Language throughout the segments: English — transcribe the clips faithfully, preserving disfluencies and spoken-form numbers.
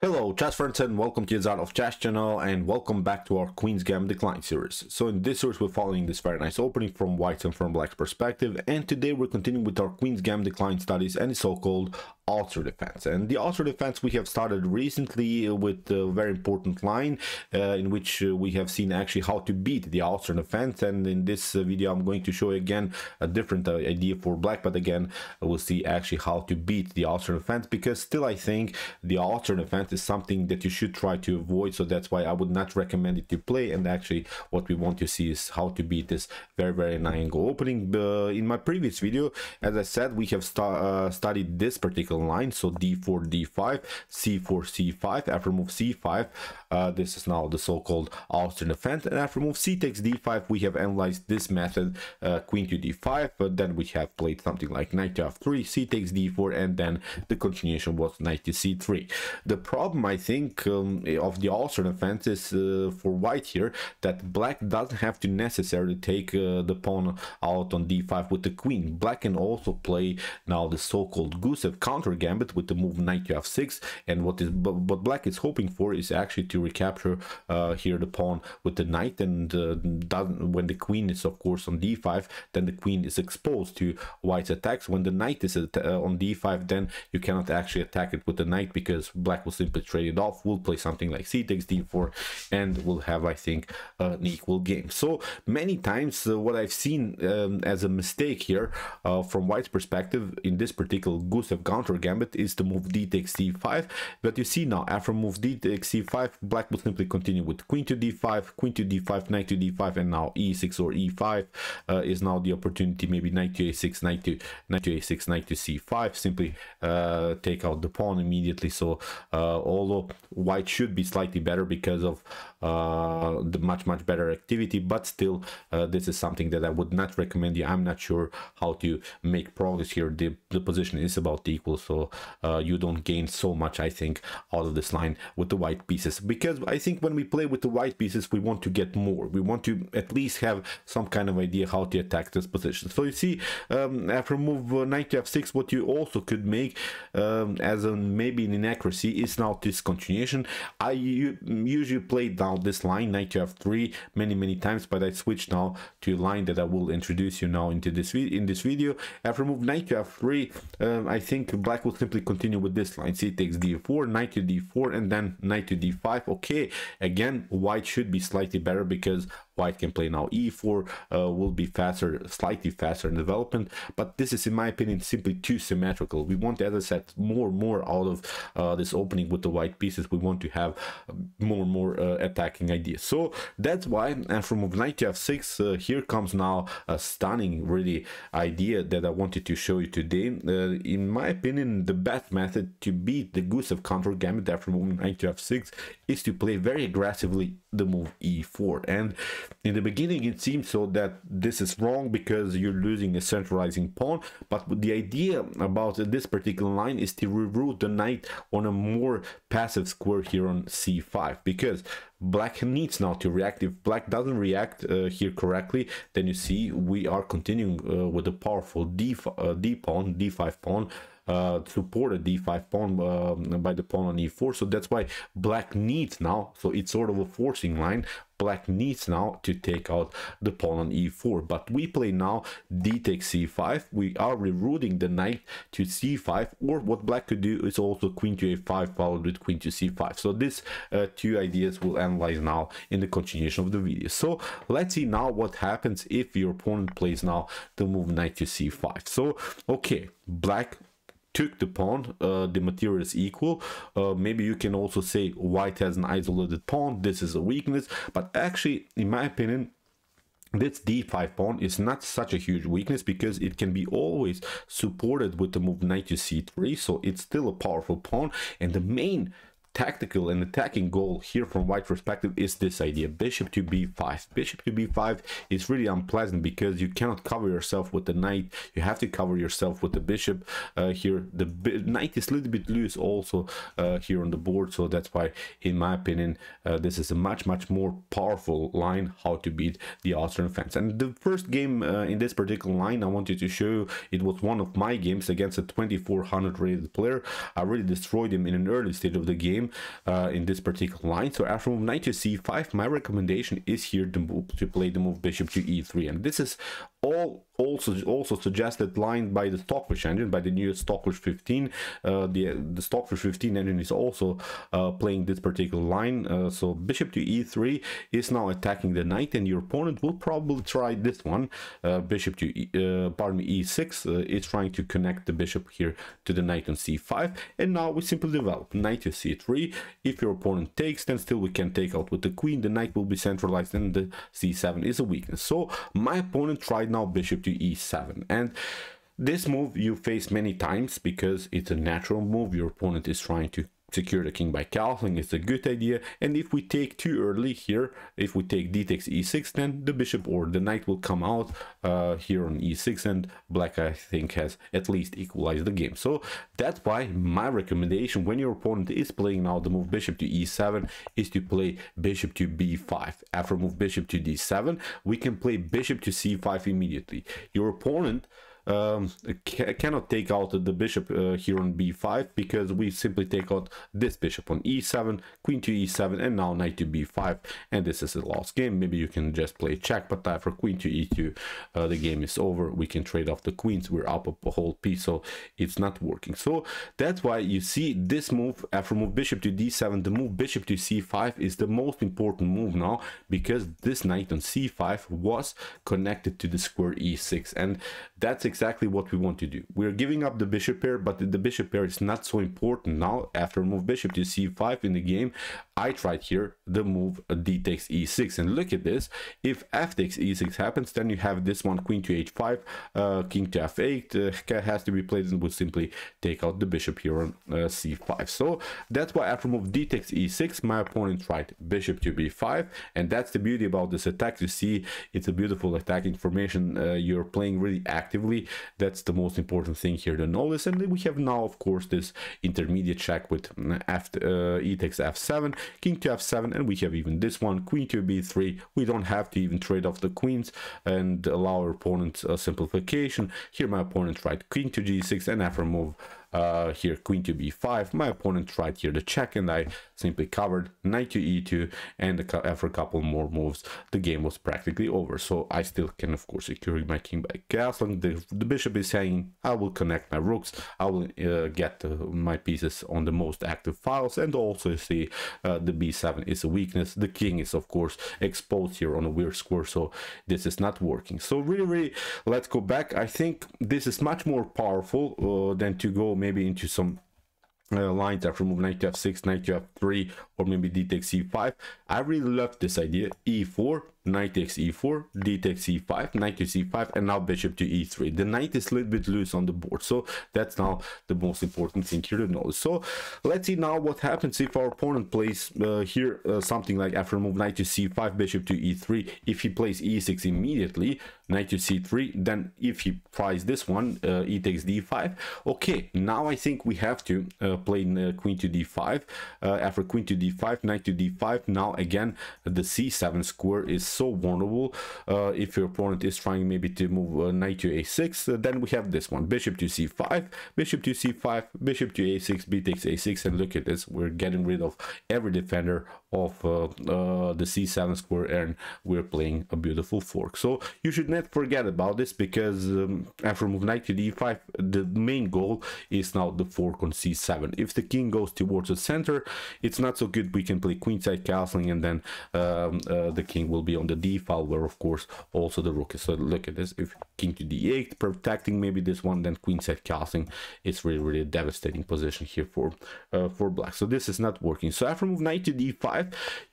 Hello chess friends and welcome to Jozarov chess channel and welcome back to our Queen's Gambit Decline series. So in this series we're following this very nice opening from white's and from black's perspective, and today we're continuing with our Queen's Gambit Decline studies and the so-called Austrian Defense. And the Austrian Defense we have started recently with a very important line uh, in which we have seen actually how to beat the Austrian Defense, and in this video I'm going to show you again a different uh, idea for black, but again we'll see actually how to beat the Austrian Defense, because still I think the Austrian Defense is something that you should try to avoid, so that's why I would not recommend it to play. And actually what we want to see is how to beat this very very nine go opening. Uh, in my previous video, as I said, we have star uh, studied this particular line, so d four d five, c four c five, after move c five, uh, this is now the so-called Austrian Defense, and after move c takes d five we have analyzed this method, uh, queen to d five, but then we have played something like knight to f three, c takes d four, and then the continuation was knight to c three. The problem I think um, of the Austrian Defense is uh, for white here that black doesn't have to necessarily take uh, the pawn out on d five with the queen. Black can also play now the so-called Gusev Countergambit Gambit with the move knight to f six, and what is what black is hoping for is actually to recapture uh, here the pawn with the knight, and uh, doesn't, when the queen is of course on d five, then the queen is exposed to white's attacks. When the knight is at, uh, on d five, then you cannot actually attack it with the knight because black will simply trade it off. We'll play something like c takes d four, and we'll have I think uh, an equal game. So many times uh, what I've seen um, as a mistake here uh, from white's perspective in this particular Gusev counter gambit is to move d takes c five, but you see now after move d takes c five black will simply continue with queen to d five, queen to d five, knight to d five, and now e six or e five uh, is now the opportunity, maybe knight to a six, knight to knight to a six, knight to c five, simply uh, take out the pawn immediately. So uh, although white should be slightly better because of uh, the much much better activity, but still uh, this is something that I would not recommend you. I'm not sure how to make progress here. The, the position is about equal, so uh, you don't gain so much I think out of this line with the white pieces, because I think when we play with the white pieces we want to get more, we want to at least have some kind of idea how to attack this position. So you see um, after move uh, knight to f six, what you also could make um, as a maybe an inaccuracy is now this continuation. I usually play down this line knight to f three many many times, but I switch now to a line that I will introduce you now into this in this video. After move knight to f three, um, I think black will simply continue with this line, c takes d four, knight to d four, and then knight to d five. Okay, again white should be slightly better because white can play now e four, uh, will be faster, slightly faster in development, but this is in my opinion simply too symmetrical. We want, as I said, more more out of uh, this opening with the white pieces. We want to have more and more uh, attacking ideas. So that's why, and from knight to f six, uh, here comes now a stunning really idea that I wanted to show you today. Uh, in my opinion, the best method to beat the Gusev countergambit after moving knight to f six is to play very aggressively the move e four. And in the beginning it seems so that this is wrong because you're losing a centralizing pawn, but the idea about this particular line is to reroute the knight on a more passive square here on c five, because black needs now to react. If black doesn't react uh, here correctly, then you see we are continuing uh, with a powerful d, uh, d pawn, d five pawn, Uh, supported d five pawn uh, by the pawn on e four. So that's why black needs now, so it's sort of a forcing line, black needs now to take out the pawn on e four, but we play now d takes c five. We are rerouting the knight to c five, or what black could do is also queen to a five followed with queen to c five. So these uh, two ideas we'll analyze now in the continuation of the video. So let's see now what happens if your opponent plays now the move knight to c five. So okay, black took the pawn, uh, the material is equal. Uh, maybe you can also say white has an isolated pawn, this is a weakness, but actually in my opinion this d five pawn is not such a huge weakness because it can be always supported with the move knight to c three, so it's still a powerful pawn. And the main tactical and attacking goal here from white's perspective is this idea: bishop to b five. Bishop to b five is really unpleasant because you cannot cover yourself with the knight. You have to cover yourself with the bishop uh, here. The knight is a little bit loose also uh, here on the board, so that's why, in my opinion, uh, this is a much much more powerful line how to beat the Austrian defense. And the first game uh, in this particular line I wanted to show you, it was one of my games against a twenty-four hundred rated player. I really destroyed him in an early stage of the game uh, in this particular line. So after move knight to c five, my recommendation is here to, move, to play the move bishop to e three, and this is all also also suggested line by the Stockfish engine, by the new Stockfish fifteen. Uh, the the Stockfish fifteen engine is also uh, playing this particular line. Uh, so bishop to e three is now attacking the knight, and your opponent will probably try this one. Uh, bishop to e, uh, pardon me e six uh, is trying to connect the bishop here to the knight on c five, and now we simply develop knight to c three. If your opponent takes, then still we can take out with the queen. The knight will be centralized, and the c seven is a weakness. So my opponent tried now bishop to e seven, and this move you face many times because it's a natural move. Your opponent is trying to secure the king by castling. It's a good idea, and if we take too early here, if we take d takes e six, then the bishop or the knight will come out uh, here on e six, and black, I think, has at least equalized the game. So that's why my recommendation when your opponent is playing now the move bishop to e seven is to play bishop to b five. After move bishop to d seven, we can play bishop to c five immediately. Your opponent Um, ca cannot take out the bishop uh, here on b five because we simply take out this bishop on e seven, queen to e seven, and now knight to b five, and this is the last game. Maybe you can just play check, but after queen to e two uh, the game is over. We can trade off the queens. We're up a whole piece, so it's not working. So that's why you see this move after move bishop to d seven. The move bishop to c five is the most important move now because this knight on c five was connected to the square e six, and that's exactly what we want to do. We're giving up the bishop pair, but the bishop pair is not so important now. After move bishop to c five in the game, I tried here the move d takes e six, and look at this. If f takes e six happens, then you have this one, queen to h five, uh, king to f eight uh, has to be played, and would simply take out the bishop here on uh, c five. So that's why after move d takes e six, my opponent tried bishop to b five, and that's the beauty about this attack. You see, it's a beautiful attacking formation. Uh, you're playing really actively. That's the most important thing here to notice. And then we have now, of course, this intermediate check with f uh, e takes f seven, king to f seven, and we have even this one, queen to b three. We don't have to even trade off the queens and allow our opponent a simplification. Here my opponent tried king to g six, and after move uh, here queen to b five, my opponent tried here the check, and I simply covered knight to e two, and after a couple more moves the game was practically over. So I still can, of course, secure my king by castling. The The bishop is saying, I will connect my rooks, I will uh, get uh, my pieces on the most active files, and also you see uh, the b seven is a weakness. The king is, of course, exposed here on a weird square, so this is not working. So really, really, let's go back. I think this is much more powerful uh, than to go maybe into some Uh, lines after move knight to f six, knight to f three, or maybe d takes e five. I really love this idea: e four, knight takes e four, d takes e five, knight to c five, and now bishop to e three. The knight is a little bit loose on the board, so that's now the most important thing here to know. So let's see now what happens if our opponent plays uh, here uh, something like after move knight to c five, bishop to e three. If he plays e six immediately, knight to c three, then if he tries this one, uh, e takes d five. Okay, now I think we have to uh, play uh, queen to d five. Uh, after queen to d five, knight to d five, now again the c seven square is so vulnerable. Uh, if your opponent is trying maybe to move uh, knight to a six, uh, then we have this one, bishop to c five, bishop to c five, bishop to a six, b takes a six, and look at this, we're getting rid of every defender of uh, uh, the c seven square, and we're playing a beautiful fork. So you should not forget about this, because um, after move knight to d five, the main goal is now the fork on c seven. If the king goes towards the center, it's not so good. We can play queenside castling, and then um, uh, the king will be on the d file, where of course also the rook is. So look at this, if king to d eight, protecting maybe this one, then queenside castling is really, really a devastating position here for uh, for black. So this is not working. So after move knight to d five,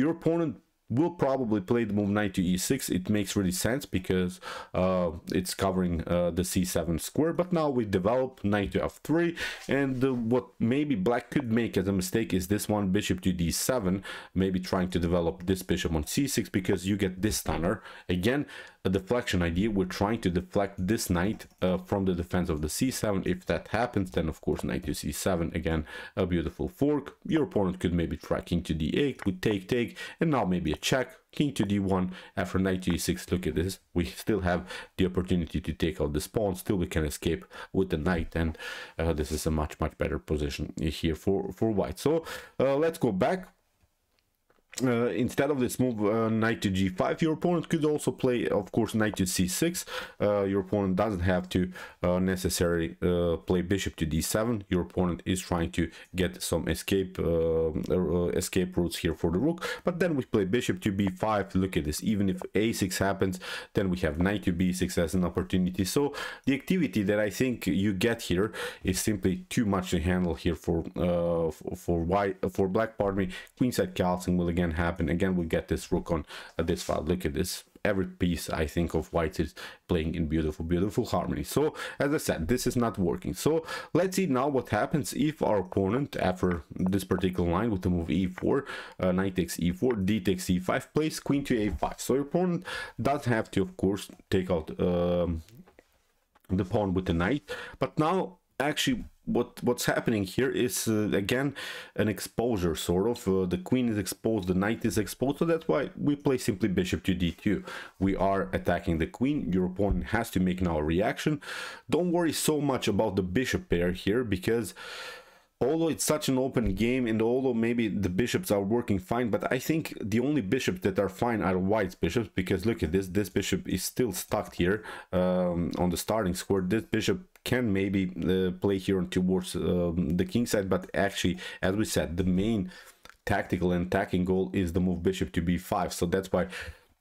your opponent We'll probably play the move knight to e six. It makes really sense because uh, it's covering uh, the c seven square. But now we develop knight to f three, and uh, what maybe black could make as a mistake is this one, bishop to d seven, maybe trying to develop this bishop on c six, because you get this stunner again, a deflection idea. We're trying to deflect this knight uh, from the defense of the c seven. If that happens, then of course knight to c seven, again a beautiful fork. Your opponent could maybe try king to d eight with take take, and now maybe a check, king to d one. After knight to e six, look at this, we still have the opportunity to take out this pawn. Still we can escape with the knight, and uh, this is a much much better position here for for white. So uh, let's go back. Uh, instead of this move uh, knight to g five, your opponent could also play, of course, knight to c six. Uh, your opponent doesn't have to uh, necessarily uh, play bishop to d seven. Your opponent is trying to get some escape uh, uh, escape routes here for the rook. But then we play bishop to b five. Look at this. Even if a six happens, then we have knight to b six as an opportunity. So the activity that I think you get here is simply too much to handle here for uh, for, for white for black. Pardon me. Queenside calcing will again happen. Again we get this rook on uh, this file. Look at this. Every piece I think of white is playing in beautiful beautiful harmony. So as I said, this is not working. So let's see now what happens if our opponent, after this particular line with the move e four, uh, knight takes e four, d takes e five, plays queen to a five. So your opponent does have to, of course, take out um, the pawn with the knight. But now actually what what's happening here is uh, again an exposure, sort of. Uh, the queen is exposed, the knight is exposed, so that's why we play simply bishop to d two. We are attacking the queen. Your opponent has to make now a reaction. Don't worry so much about the bishop pair here, because although it's such an open game, and although maybe the bishops are working fine, but I think the only bishops that are fine are white's bishops, because look at this, this bishop is still stuck here um, on the starting square. This bishop can maybe uh, play here towards um, the king side, but actually, as we said, the main tactical and attacking goal is the move bishop to b five, so that's why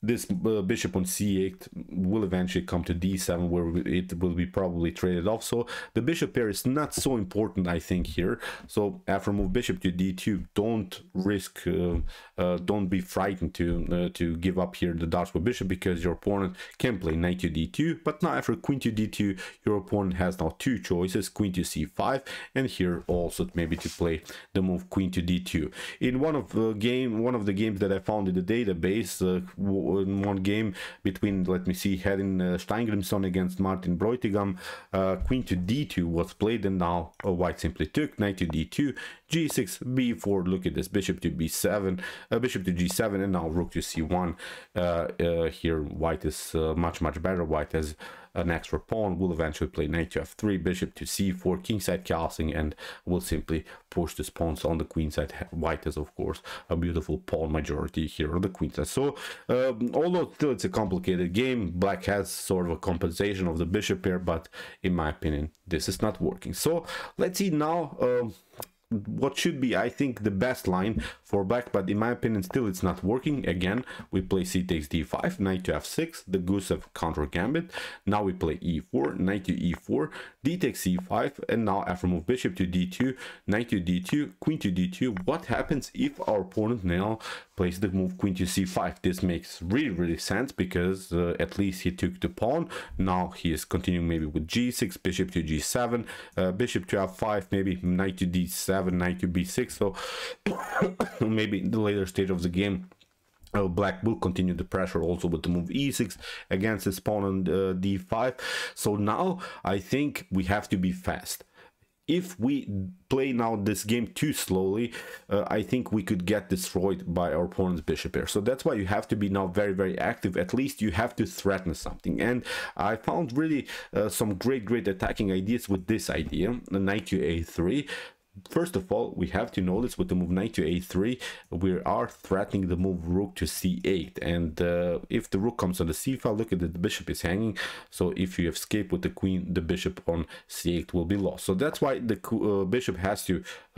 this uh, bishop on c eight will eventually come to d seven, where it will be probably traded off. So the bishop pair is not so important, I think, here. So after move bishop to d two, don't risk, uh, uh, don't be frightened to uh, to give up here the darts with bishop, because your opponent can play knight to d two. But now after queen to d two, your opponent has now two choices: queen to c five, and here also maybe to play the move queen to d two. In one of the game, one of the games that I found in the database. Uh, in one game between, let me see, Hedin uh, Steingrimsson against Martin Breutigam, uh, queen to d two was played, and now uh, white simply took knight to d two, g six, b four. Look at this, bishop to b seven, uh, bishop to g seven, and now rook to c one. Uh, uh, here white is uh, much much better. White has an extra pawn, will eventually play knight to f three, bishop to c four, kingside castling, and will simply push the pawns on the queen side. White is, of course, a beautiful pawn majority here on the queen side. So um, although still it's a complicated game, black has sort of a compensation of the bishop pair, but in my opinion this is not working. So let's see now um, what should be, I think, the best line for black, but in my opinion still it's not working. Again we play c takes d five, knight to f six, the Gusev countergambit. Now we play e four, knight to e four, d takes e five, and now after move bishop to d two, knight to d two, queen to d two. What happens if our opponent now plays the move queen to c five? This makes really really sense, because uh, at least he took the pawn. Now he is continuing maybe with g six, bishop to g seven, uh, bishop to f five, maybe knight to d seven, knight to b six. So maybe in the later stage of the game uh, black will continue the pressure also with the move e six against his pawn on uh, d five. So now I think we have to be fast. If we play now this game too slowly, uh, I think we could get destroyed by our opponent's bishop pair. So that's why you have to be now very very active. At least you have to threaten something, and I found really uh, some great great attacking ideas with this idea, the knight to a three. First of all, we have to notice with the move knight to a three, we are threatening the move rook to c eight, and uh, if the rook comes on the c file, look at it, the bishop is hanging. So if you escape with the queen, the bishop on c eight will be lost. So that's why the uh, bishop has to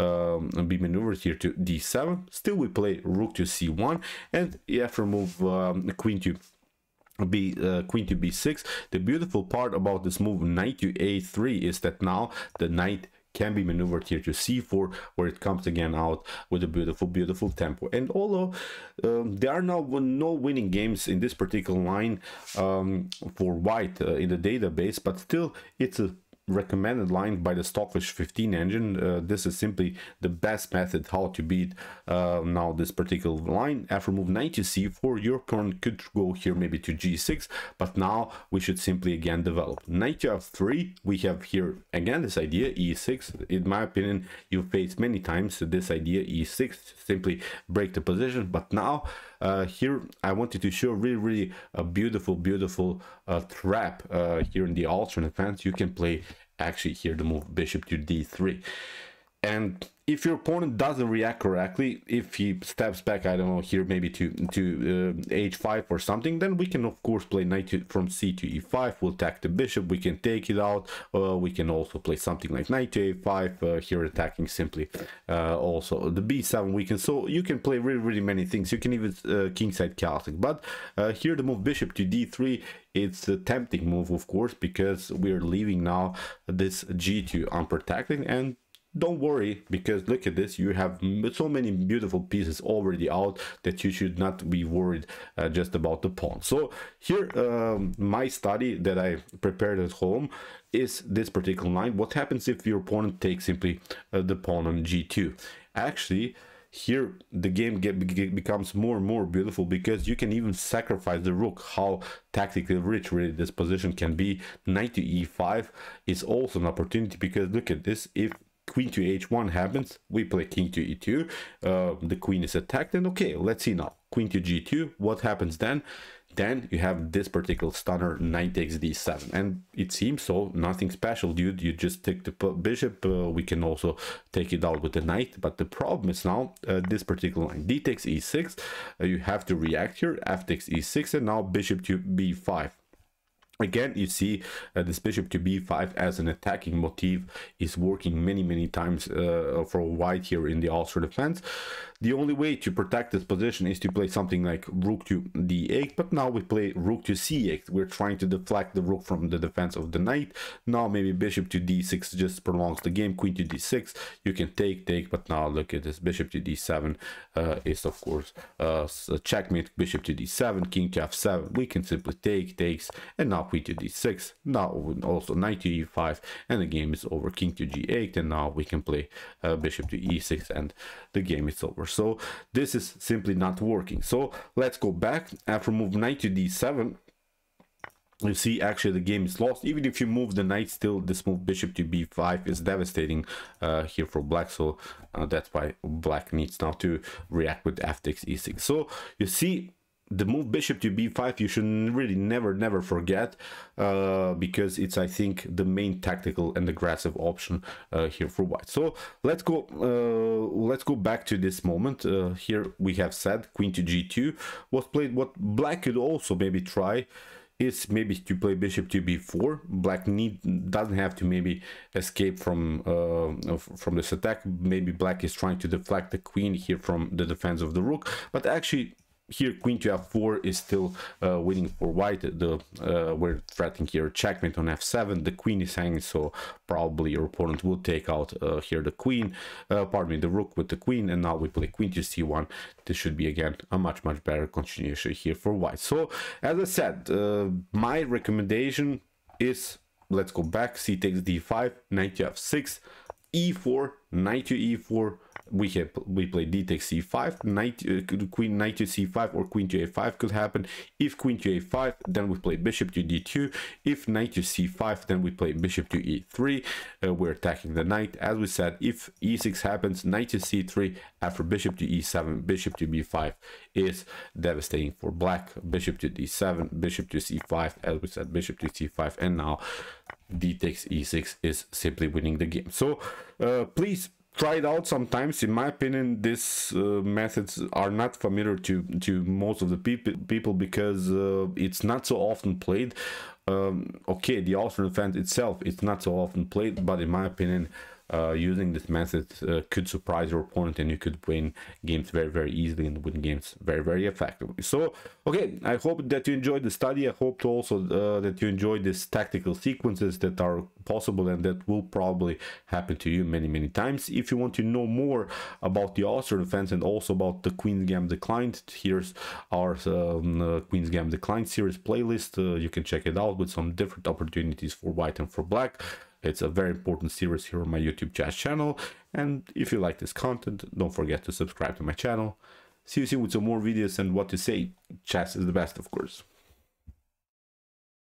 um, be maneuvered here to d seven. Still we play rook to c one, and after move um, the queen to B uh, queen to b six. The beautiful part about this move knight to a three is that now the knight can be maneuvered here to c four, where it comes again out with a beautiful, beautiful tempo. And although um, there are now no winning games in this particular line um, for white uh, in the database, but still it's a recommended line by the Stockfish fifteen engine. Uh, this is simply the best method how to beat uh, now this particular line. After move knight to c four, your pawn could go here maybe to g six, but now we should simply again develop. Knight to f three, we have here again this idea e six. In my opinion, you face many times this idea e six, simply break the position. But now uh, here I wanted to show really, really a beautiful, beautiful uh, trap uh, here in the Austrian Defense. You can play actually here the move bishop to d three, and if your opponent doesn't react correctly, if he steps back, I don't know, here maybe to to uh, h five or something, then we can of course play knight to, from c to e five. We'll attack the bishop, we can take it out. Uh, we can also play something like knight to a five, uh, here attacking simply uh, also the b seven. We can, so you can play really, really many things. You can even uh, kingside Celtic, but uh, here the move bishop to d three, it's a tempting move of course, because we're leaving now this g two unprotected. And don't worry, because look at this, you have so many beautiful pieces already out that you should not be worried uh, just about the pawn. So here um, my study that I prepared at home is this particular line. What happens if your opponent takes simply uh, the pawn on g two? Actually here the game get, get, becomes more and more beautiful, because you can even sacrifice the rook. How tactically rich really this position can be. Knight to e five is also an opportunity, because look at this, if queen to h one happens, we play king to e two, uh, the queen is attacked, and okay, let's see now, queen to g two, what happens then? Then you have this particular stunner, knight takes d seven, and it seems so, nothing special, dude, you just take the bishop, uh, we can also take it out with the knight, but the problem is now, uh, this particular line, d takes e six, uh, you have to react here, f takes e six, and now bishop to b five. Again, you see uh, this bishop to b five as an attacking motif is working many, many times uh, for white here in the Austrian Defense. The only way to protect this position is to play something like rook to d eight, but now we play rook to c eight. We're trying to deflect the rook from the defense of the knight. Now maybe bishop to d six just prolongs the game. Queen to d six, you can take, take, but now look at this, bishop to d seven uh, is of course uh, checkmate. Bishop to d seven, king to f seven, we can simply take, takes, and now queen to d six, now also knight to e five, and the game is over. King to g eight, and now we can play uh, bishop to e six, and the game is over. So this is simply not working. So let's go back. After move knight to d seven, you see actually the game is lost. Even if you move the knight, still this move bishop to b five is devastating uh, here for black. So uh, that's why black needs now to react with f takes e six. So you see the move bishop to b five, you should really never, never forget, uh, because it's, I think, the main tactical and aggressive option uh, here for white. So let's go uh, let's go back to this moment. Uh, here we have said queen to g two was played. What black could also maybe try is maybe to play bishop to b four. Black need doesn't have to maybe escape from uh, from this attack. Maybe black is trying to deflect the queen here from the defense of the rook, but actually here queen to f four is still uh, winning for white. The uh, we're threatening here checkmate on f seven. The queen is hanging, so probably your opponent will take out uh, here the queen, uh, pardon me, the rook with the queen, and now we play queen to c one. This should be again a much, much better continuation here for white. So as I said, uh, my recommendation is, let's go back, c takes d five, knight to f six, e four, knight to e four. We have we play d takes c five, knight uh, queen knight to c five or queen to a five could happen. If queen to a five, then we play bishop to d two. If knight to c five, then we play bishop to e three. Uh, we're attacking the knight. As we said, if e six happens, knight to c three. After bishop to e seven, bishop to b five is devastating for black. Bishop to d seven, bishop to c five. As we said, bishop to c five, and now d takes e six is simply winning the game. So uh, please try it out. Sometimes, in my opinion, these uh, methods are not familiar to to most of the people people because uh, it's not so often played. Um, okay, the Austrian Defense itself, it's not so often played, but in my opinion, uh, using this method uh, could surprise your opponent, and you could win games very, very easily and win games very, very effectively. So, okay, I hope that you enjoyed the study. I hope also uh, that you enjoyed these tactical sequences that are possible and that will probably happen to you many, many times. If you want to know more about the Austrian Defense and also about the Queen's Gambit Declined, here's our um, uh, Queen's Gambit Declined series playlist. Uh, you can check it out with some different opportunities for white and for black. It's a very important series here on my YouTube chat channel. And if you like this content, don't forget to subscribe to my channel. See you soon with some more videos, and what to say, chess is the best, of course.